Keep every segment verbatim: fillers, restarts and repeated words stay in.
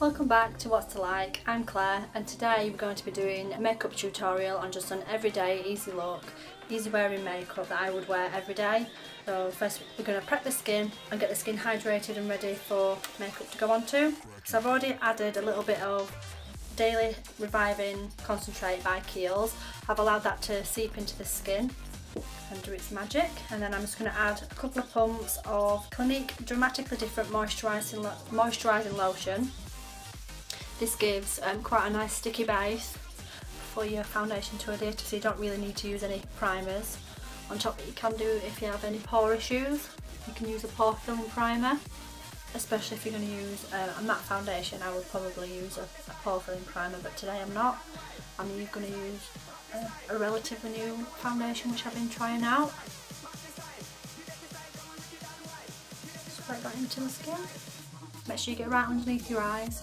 Welcome back to What's to Like. I'm Claire and today we're going to be doing a makeup tutorial on just an everyday easy look, easy wearing makeup that I would wear every day. So first we're going to prep the skin and get the skin hydrated and ready for makeup to go on to. So I've already added a little bit of Daily Reviving Concentrate by Kiehl's. I've allowed that to seep into the skin and do its magic, and then I'm just going to add a couple of pumps of Clinique Dramatically Different Moisturizing, Lo Moisturizing Lotion. This gives um, quite a nice sticky base for your foundation to adhere to, so you don't really need to use any primers on top. That you can do if you have any pore issues, you can use a pore filling primer, especially if you're going to use uh, a matte foundation. I would probably use a, a pore filling primer, but today I'm not. I'm going to use a, a relatively new foundation which I've been trying out. Spray that into the skin. Make sure you get right underneath your eyes.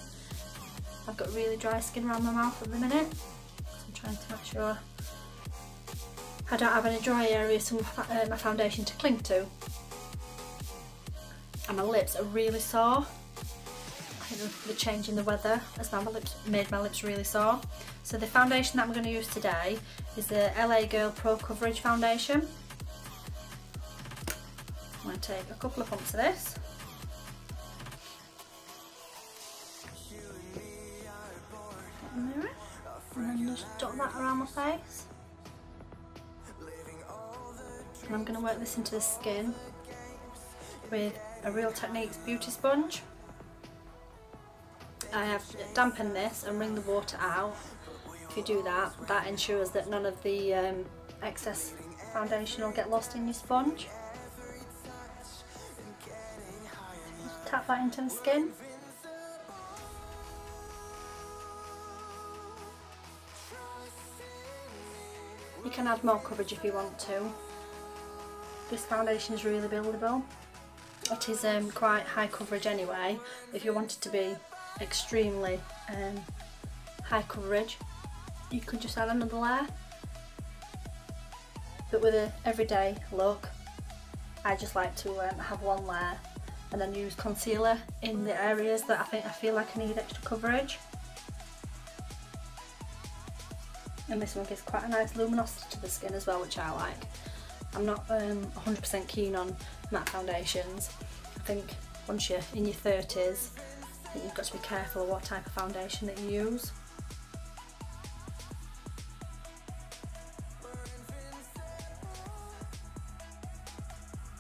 I've got really dry skin around my mouth at the minute, so I'm trying to make sure I don't have any dry areas for my foundation to cling to. And my lips are really sore. I think the change in the weather has made my lips, made my lips really sore. So the foundation that I'm going to use today is the L A Girl Pro Coverage Foundation. I'm going to take a couple of pumps of this. Mirror, and then just dot that around my face, and I'm going to work this into the skin with a Real Techniques beauty sponge. I have dampened this and wring the water out. If you do that, that ensures that none of the um, excess foundation will get lost in your sponge. Just tap that into the skin. You can add more coverage if you want to. This foundation is really buildable. It is um, quite high coverage anyway. If you want it to be extremely um, high coverage, you could just add another layer. But with an everyday look, I just like to um, have one layer and then use concealer in the areas that I think I feel like I need extra coverage. And this one gives quite a nice luminosity to the skin as well, which I like. I'm not um, one hundred percent keen on matte foundations. I think once you're in your thirties, I think you've got to be careful of what type of foundation that you use.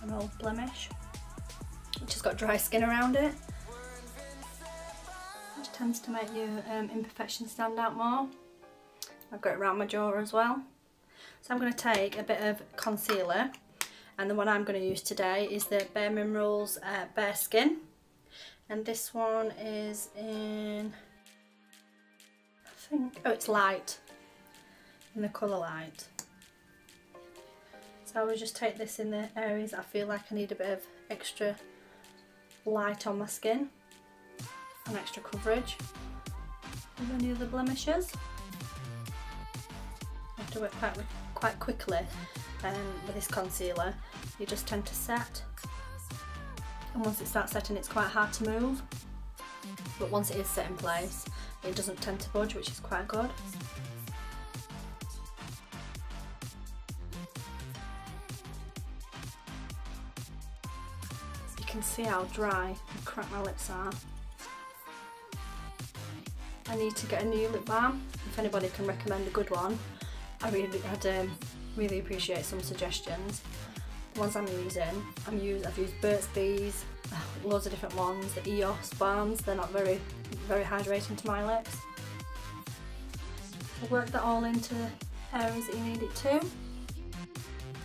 An old blemish, which has got dry skin around it, which tends to make your um, imperfections stand out more. I've got it around my jaw as well. So I'm going to take a bit of concealer, and the one I'm going to use today is the Bare Minerals uh, Bare Skin, and this one is in, I think, oh, it's light, in the colour Light. So I will just take this in the areas I feel like I need a bit of extra light on my skin and extra coverage with any of the blemishes. To work quite, quite quickly um, with this concealer, you just tend to set, and once it starts setting it's quite hard to move, but once it is set in place it doesn't tend to budge, which is quite good. You can see how dry and cracked my lips are. I need to get a new lip balm. If anybody can recommend a good one, I really, I'd um, really appreciate some suggestions. The ones I'm using, I'm use, I've used Burt's Bees, loads of different ones, the E O S balms. They're not very, very hydrating to my lips. I'll work that all into areas that you need it to.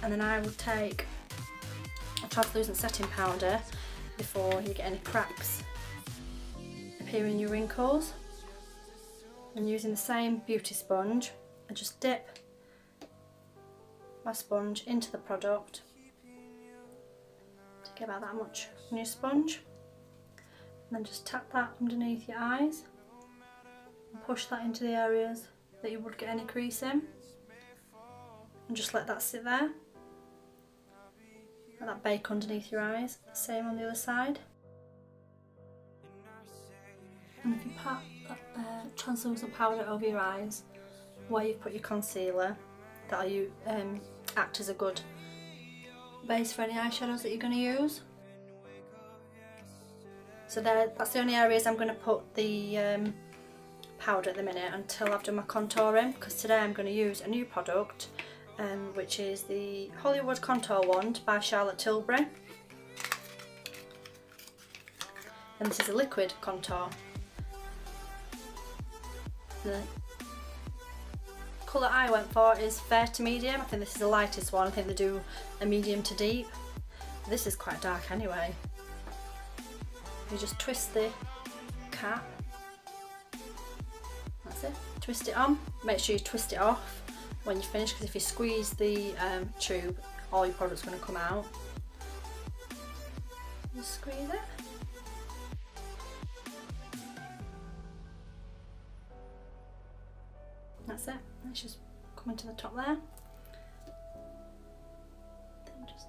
And then I will take a translucent setting powder before you get any cracks appearing in your wrinkles. I'm using the same beauty sponge. I just dip my sponge into the product to get about that much on your sponge, and then just tap that underneath your eyes and push that into the areas that you would get any crease in, and just let that sit there. Let that bake underneath your eyes, same on the other side. And if you pat, uh, translucent powder over your eyes where you've put your concealer, that'll you, um, act as a good base for any eyeshadows that you're going to use. So there, that's the only areas I'm going to put the um, powder at the minute until I've done my contouring, because today I'm going to use a new product, um, which is the Hollywood Contour Wand by Charlotte Tilbury. And this is a liquid contour. The colour I went for is fair to medium. I think this is the lightest one. I think they do a medium to deep. This is quite dark anyway. You just twist the cap, that's it, twist it on. Make sure you twist it off when you finish, because if you squeeze the um, tube, all your product's going to come out. Just squeeze it. That's it, it's just coming to the top there. Then just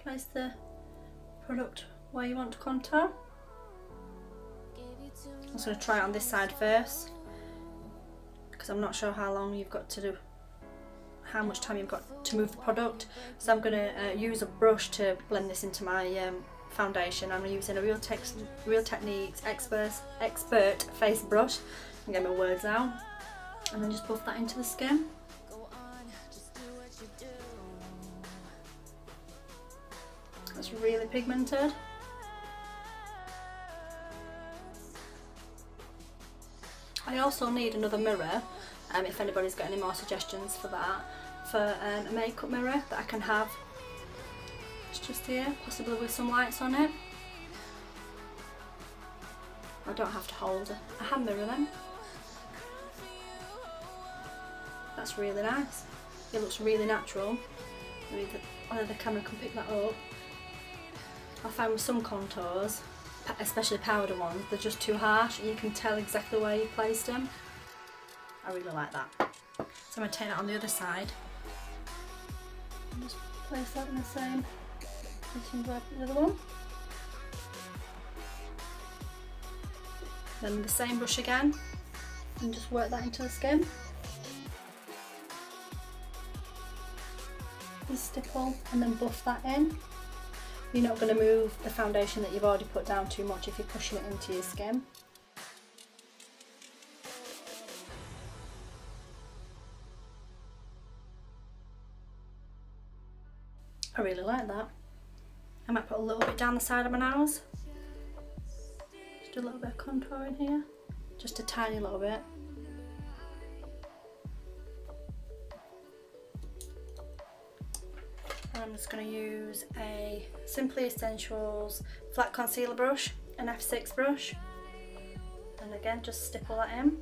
place the product where you want to contour. I'm just going to try it on this side first, because I'm not sure how long you've got to do, how much time you've got to move the product. So I'm going to uh, use a brush to blend this into my um, foundation. I'm using a Real, Tex Real Techniques Expert, Expert Face Brush. I'm getting my words out. And then just buff that into the skin. That's really pigmented. I also need another mirror, um, if anybody's got any more suggestions for that, for um, a makeup mirror that I can have. It's just here, possibly with some lights on it. I don't have to hold a hand mirror then. That's really nice. It looks really natural. Maybe the, whether the camera can pick that up. I find with some contours, especially powder ones, they're just too harsh and you can tell exactly where you placed them. I really like that. So I'm going to take that on the other side and just place that in the same position as the other one. Then the same brush again and just work that into the skin. And stipple and then buff that in. You're not going to move the foundation that you've already put down too much if you're pushing it into your skin. I really like that. I might put a little bit down the side of my nose. Just a little bit of contour in here. Just a tiny little bit. I'm just going to use a Simply Essentials flat concealer brush, an F six brush, and again just stipple that in.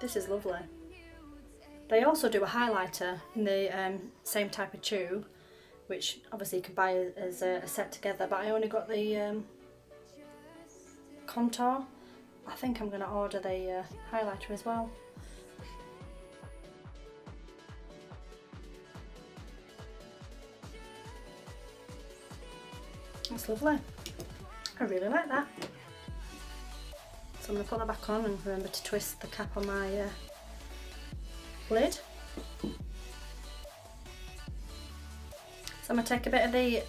This is lovely. They also do a highlighter in the um, same type of tube, which obviously you can buy as a, a set together, but I only got the um, contour. I think I'm going to order the uh, highlighter as well. That's lovely. I really like that. So I'm going to put that back on and remember to twist the cap on my uh, lid. So I'm going to take a bit of the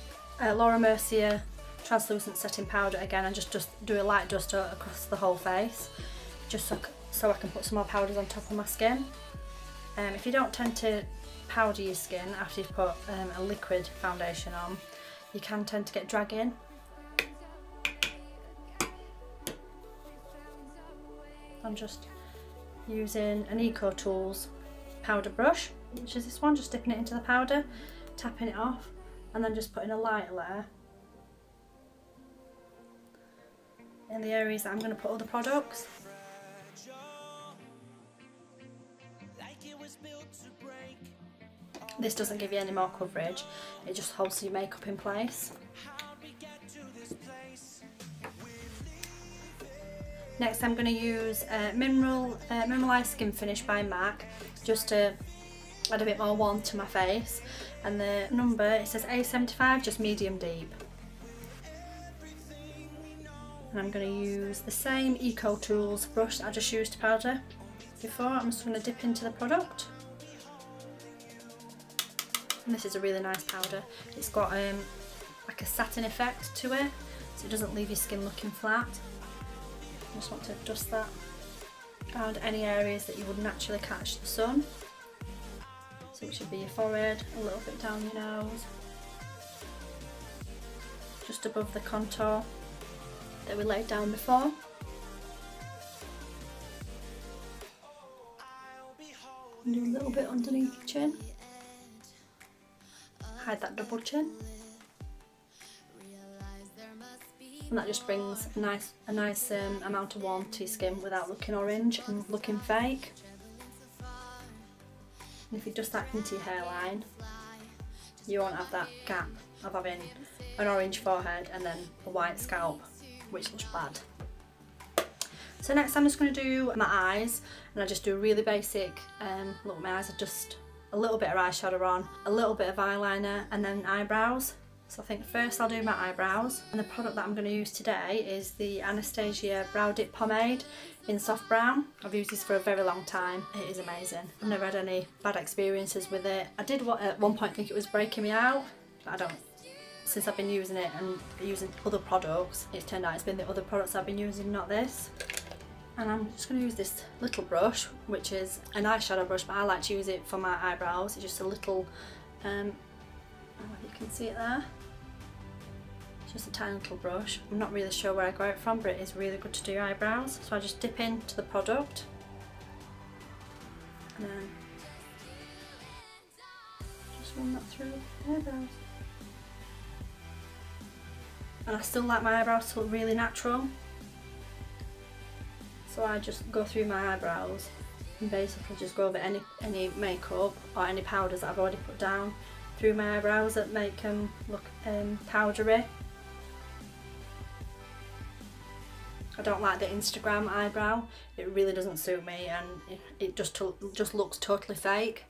uh, Laura Mercier translucent setting powder again and just, just do a light dust across the whole face, just so, so I can put some more powders on top of my skin. Um, if you don't tend to powder your skin after you've put um, a liquid foundation on, you can tend to get drag in. I'm just using an Eco Tools powder brush, which is this one, just dipping it into the powder, tapping it off, and then just putting a light layer in the areas that I'm going to put all the products. This doesn't give you any more coverage, it just holds your makeup in place. Next I'm going to use uh, Mineral, uh, Mineralized Skin Finish by M A C, just to add a bit more warmth to my face. and the number, it says A seventy-five, just medium deep. And I'm going to use the same Eco Tools brush that I just used to powder before. I'm just going to dip into the product. And this is a really nice powder. It's got um, like a satin effect to it, so it doesn't leave your skin looking flat. I just want to dust that around any areas that you would naturally catch the sun. So it should be your forehead, a little bit down your nose, just above the contour that we laid down before. And do a little bit underneath your chin. Hide that double chin. And that just brings a nice, a nice um, amount of warmth to your skin without looking orange and looking fake. And if you dust that into your hairline, you won't have that gap of having an orange forehead and then a white scalp, which looks bad. So next I'm just going to do my eyes, and I just do really basic, um, look, my eyes are just a little bit of eyeshadow on, a little bit of eyeliner, and then eyebrows. So I think first I'll do my eyebrows, and the product that I'm going to use today is the Anastasia Brow Dip Pomade in soft brown. I've used this for a very long time. It is amazing. I've never had any bad experiences with it. I did what, at one point think it was breaking me out, but I don't. Since I've been using it and using other products, it's turned out it's been the other products I've been using, not this. And I'm just going to use this little brush, which is an eyeshadow brush, but I like to use it for my eyebrows. It's just a little, um, I don't know if you can see it there. It's just a tiny little brush. I'm not really sure where I got it from, but it is really good to do your eyebrows. So I just dip into the product. And then just run that through the eyebrows. And I still like my eyebrows to look really natural. So I just go through my eyebrows and basically just go over any, any makeup or any powders that I've already put down through my eyebrows that make them look um, powdery. I don't like the Instagram eyebrow, it really doesn't suit me, and it, it just, just looks totally fake.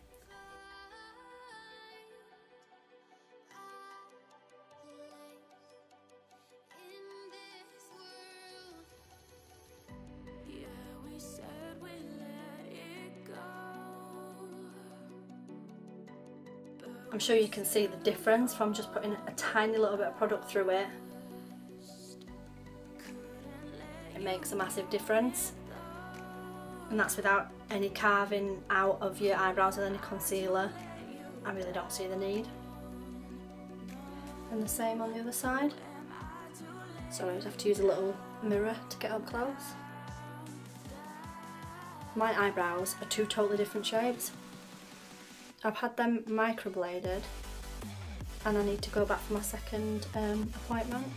I'm sure you can see the difference from just putting a tiny little bit of product through it. It makes a massive difference, and that's without any carving out of your eyebrows with any concealer. I really don't see the need. And the same on the other side. So I just have to use a little mirror to get up close. My eyebrows are two totally different shapes. I've had them microbladed, and I need to go back for my second um, appointment.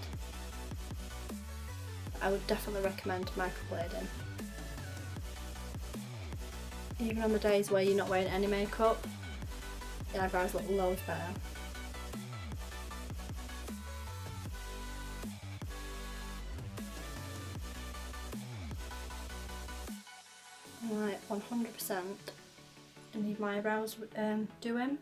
I would definitely recommend microblading. Even on the days where you're not wearing any makeup, the eyebrows look loads better. Right, one hundred percent. I need my eyebrows um, doing.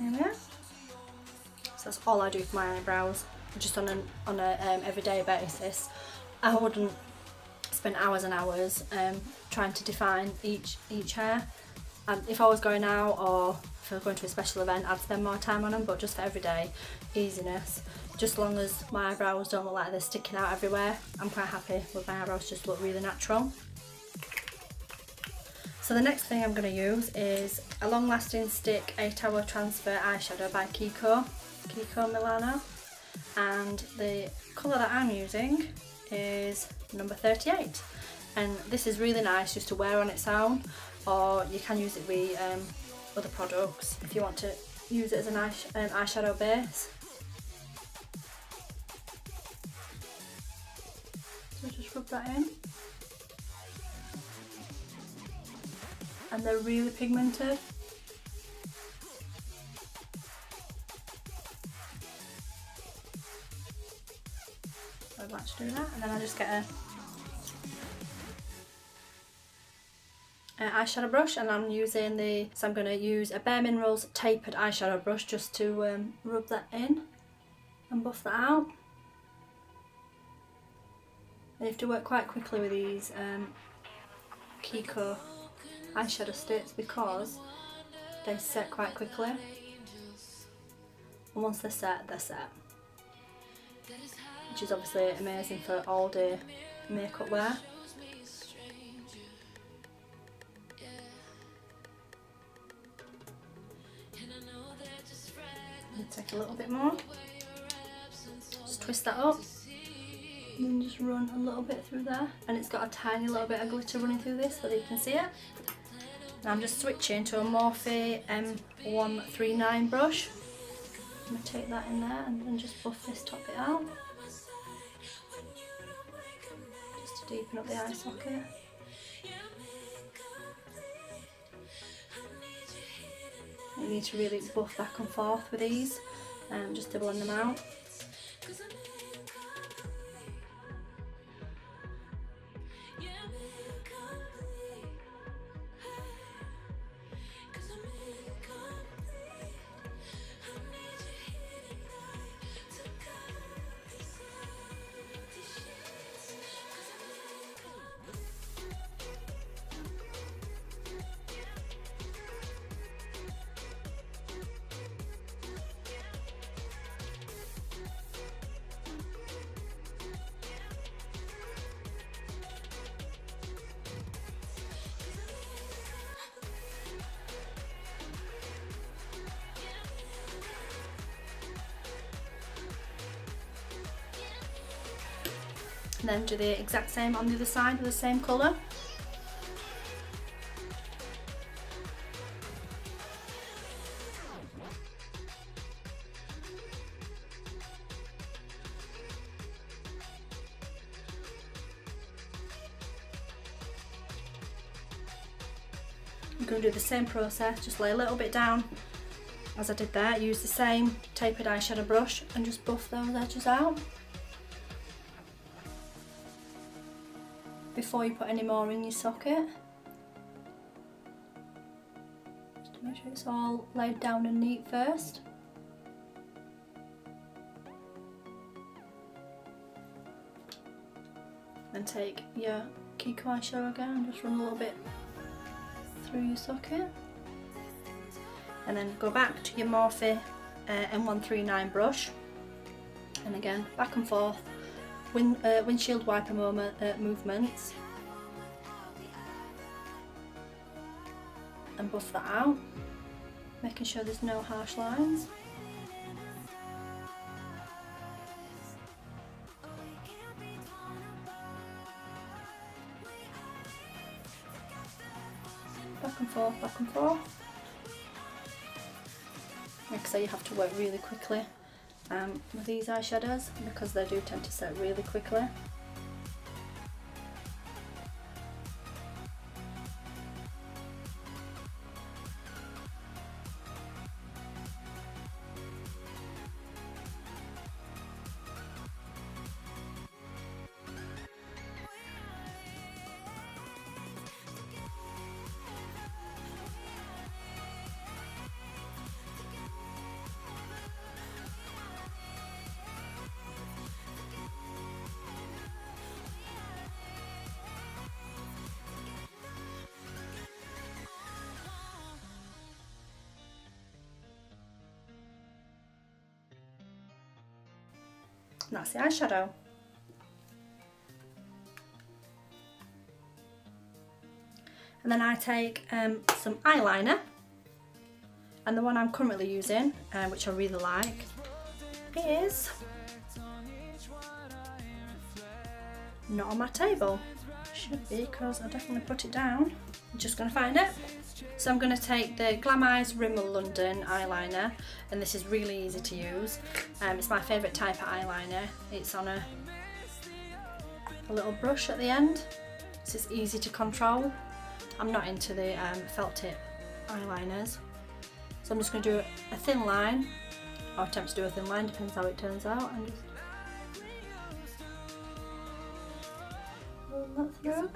There we are. So that's all I do for my eyebrows, just on an on a um, everyday basis. I wouldn't spend hours and hours um, trying to define each each hair. And if I was going out or if I was going to a special event, I'd spend more time on them. But just for everyday easiness, just as long as my eyebrows don't look like they're sticking out everywhere, I'm quite happy with my eyebrows. Just look really natural. So the next thing I'm going to use is a long lasting stick eight hour transfer eyeshadow by Kiko, Kiko Milano, and the colour that I'm using is number thirty-eight. and this is really nice just to wear on its own, or you can use it with um, other products if you want to use it as an eyes um, eyeshadow base. So just rub that in. And they're really pigmented. I'd like to do that, and then I just get a, a eyeshadow brush, and I'm using the so I'm going to use a Bare Minerals tapered eyeshadow brush just to um, rub that in and buff that out. And you have to work quite quickly with these um, Kiko eyeshadow sticks because they set quite quickly, and once they're set, they're set, which is obviously amazing for all day makeup wear. Take a little bit more, just twist that up and then just run a little bit through there, and it's got a tiny little bit of glitter running through this so that you can see it. Now I'm just switching to a Morphe M one thirty-nine brush. I'm going to take that in there and then just buff this top bit out. Just to deepen up the eye socket. You need to really buff back and forth with these, um, just to blend them out. And then do the exact same on the other side with the same colour. I'm going to do the same process, just lay a little bit down as I did there, use the same tapered eyeshadow brush and just buff those edges out before you put any more in your socket. Just to make sure it's all laid down and neat first. Then take your Kiko eyeshadow again and just run a little bit through your socket. And then go back to your Morphe uh, M one thirty-nine brush. And again, back and forth. Wind, uh, windshield wiper moment, uh, movements, and buff that out, making sure there's no harsh lines. Back and forth, back and forth. Like I say, you have to work really quickly Um, with these eyeshadows because they do tend to set really quickly. And that's the eyeshadow. And then I take um, some eyeliner, and the one I'm currently using, uh, which I really like, is Not On My Table. should be, because I definitely put it down. I'm just going to find it. So I'm going to take the Glam Eyes Rimmel London eyeliner, and this is really easy to use. Um, it's my favourite type of eyeliner. It's on a, a little brush at the end, so it's easy to control. I'm not into the um, felt tip eyeliners. So I'm just going to do a thin line, or attempt to do a thin line, depends how it turns out. And just run that through.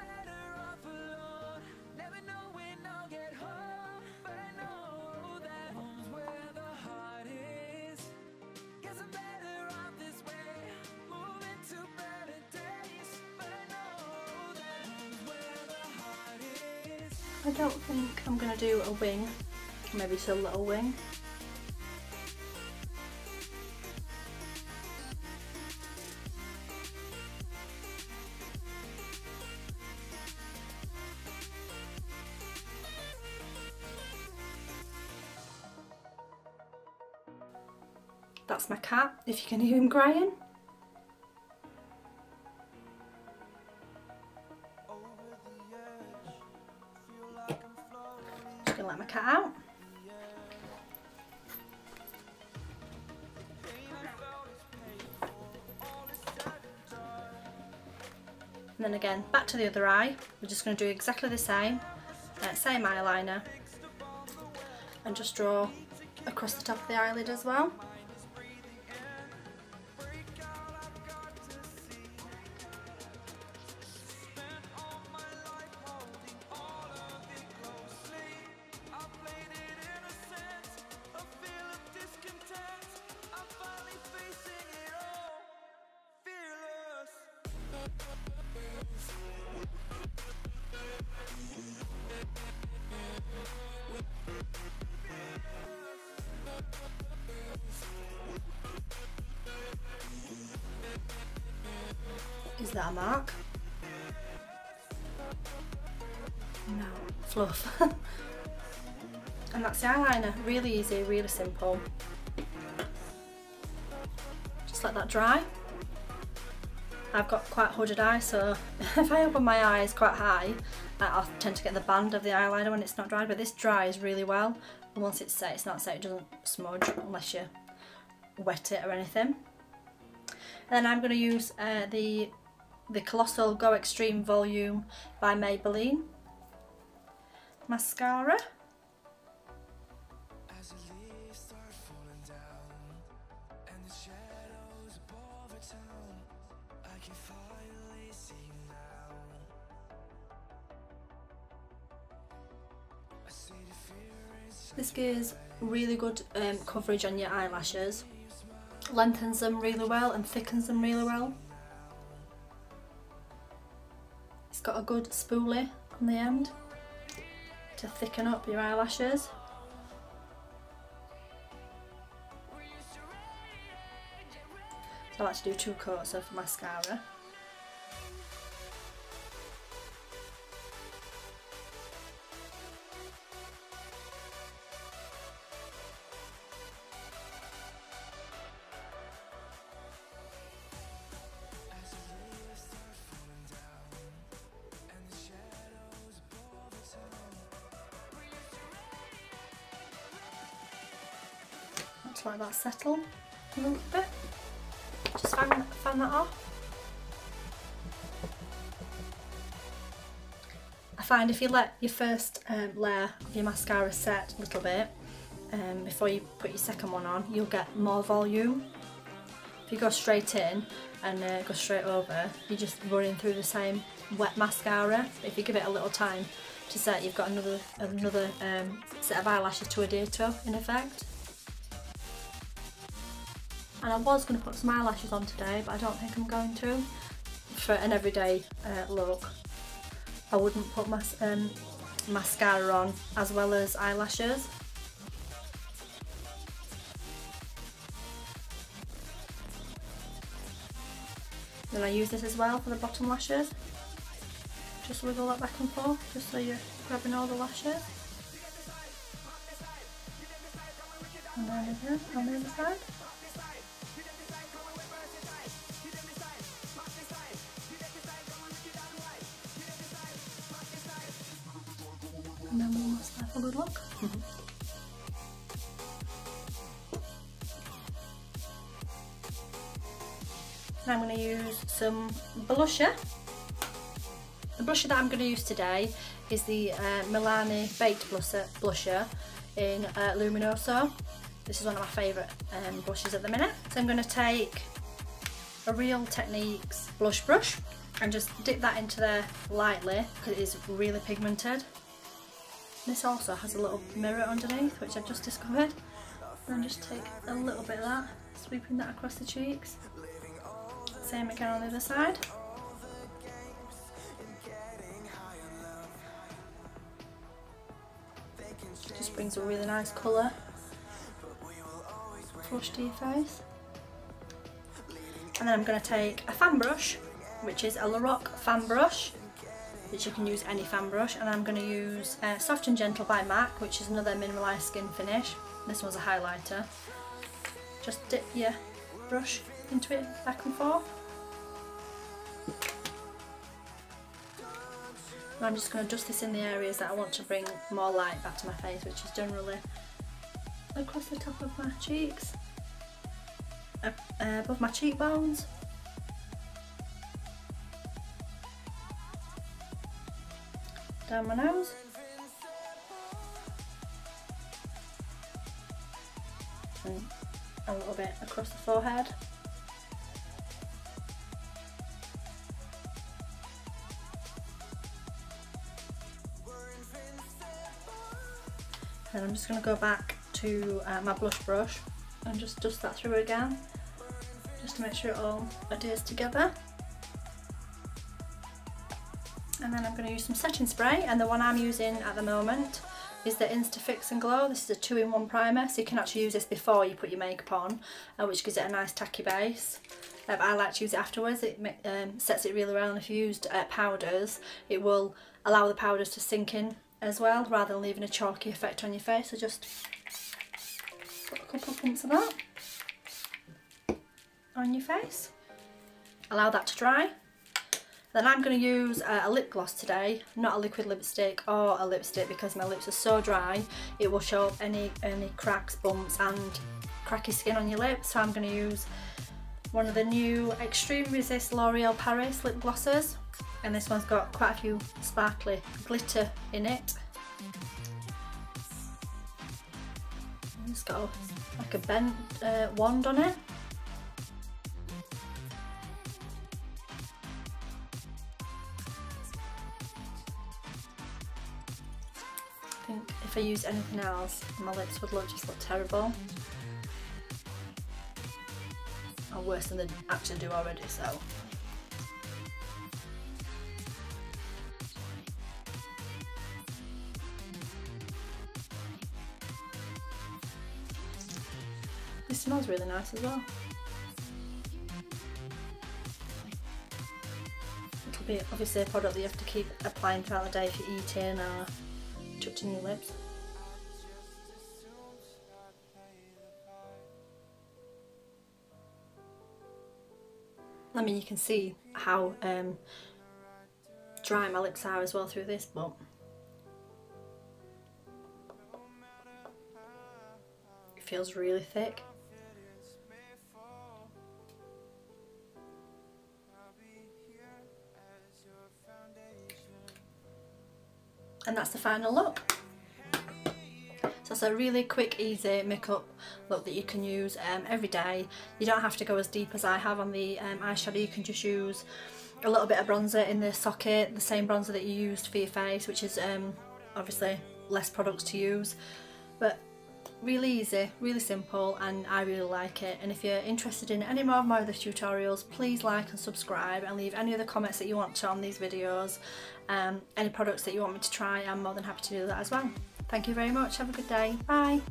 I don't think I'm going to do a wing, maybe just a little wing. That's my cat, if you can hear him crying. Let my cat out. And then again, back to the other eye. We're just going to do exactly the same, uh, same eyeliner, and just draw across the top of the eyelid as well. Is that a mark? No, fluff. And that's the eyeliner. Really easy, really simple. Just let that dry. I've got quite hooded eyes, so if I open my eyes quite high, I tend to get the band of the eyeliner when it's not dried, but this dries really well. And once it's set, it's not set, it doesn't smudge unless you wet it or anything. And then I'm going to use uh, the the Colossal Go Extreme Volume by Maybelline mascara. This gives really good um, coverage on your eyelashes, lengthens them really well and thickens them really well. It's got a good spoolie on the end to thicken up your eyelashes. So I like to do two coats of mascara. Let that settle a little bit. Just fan, fan that off. I find if you let your first um, layer of your mascara set a little bit um, before you put your second one on, you'll get more volume. If you go straight in and uh, go straight over, you're just running through the same wet mascara. But if you give it a little time to set, you've got another another um, set of eyelashes to adhere to, in effect. And I was going to put some eyelashes on today, but I don't think I'm going to. For an everyday uh, look, I wouldn't put mas um, mascara on as well as eyelashes. Then I use this as well for the bottom lashes. Just wiggle that back and forth, just so you're grabbing all the lashes. And then again on the other side. and I'm going to use some blusher. The blusher that I'm going to use today is the uh, Milani Baked Blusher, blusher in uh, Luminoso. This is one of my favourite um, blushes at the minute. So I'm going to take a Real Techniques blush brush and just dip that into there lightly because it is really pigmented. This also has a little mirror underneath, which I've just discovered. And just take a little bit of that, sweeping that across the cheeks. Same again on the other side. Just brings a really nice colour flush to your face. And then I'm going to take a fan brush, which is a Laroque fan brush, which you can use any fan brush, and I'm going to use uh, Soft and Gentle by MAC, which is another minimalist skin finish. This one's a highlighter. Just dip your brush into it back and forth. And I'm just going to dust this in the areas that I want to bring more light back to my face, which is generally across the top of my cheeks, uh, above my cheekbones. Down my nose. And a little bit across the forehead. And I'm just going to go back to uh, my blush brush and just dust that through again, just to make sure it all adheres together. And then I'm going to use some setting spray, and the one I'm using at the moment is the Insta Fix and Glow. This is a two in one primer, so you can actually use this before you put your makeup on, uh, which gives it a nice tacky base. Uh, but I like to use it afterwards. It um, sets it really well, and if you used uh, powders, it will allow the powders to sink in as well, rather than leaving a chalky effect on your face. So just put a couple of pumps of that on your face. Allow that to dry. Then I'm going to use a lip gloss today, not a liquid lipstick or a lipstick, because my lips are so dry it will show up any, any cracks, bumps and cracky skin on your lips. So I'm going to use one of the new Extreme Resist L'Oreal Paris lip glosses, and this one's got quite a few sparkly glitter in it. And it's got a, like a bent uh, wand on it. I think if I used anything else, my lips would look just look terrible, or worse than they actually do already. So this smells really nice as well. It'll be obviously a product that you have to keep applying throughout the day if you're eating or touching your lips. I mean, you can see how um, dry my lips are as well through this, but it feels really thick. And that's the final look. So it's a really quick, easy makeup look that you can use um, every day. You don't have to go as deep as I have on the um, eyeshadow. You can just use a little bit of bronzer in the socket, the same bronzer that you used for your face, which is um, obviously less products to use. But really easy, really simple, and I really like it. And if you're interested in any more of my other tutorials, please like and subscribe and leave any other comments that you want to on these videos. Um, any products that you want me to try, I'm more than happy to do that as well. Thank you very much, have a good day, bye!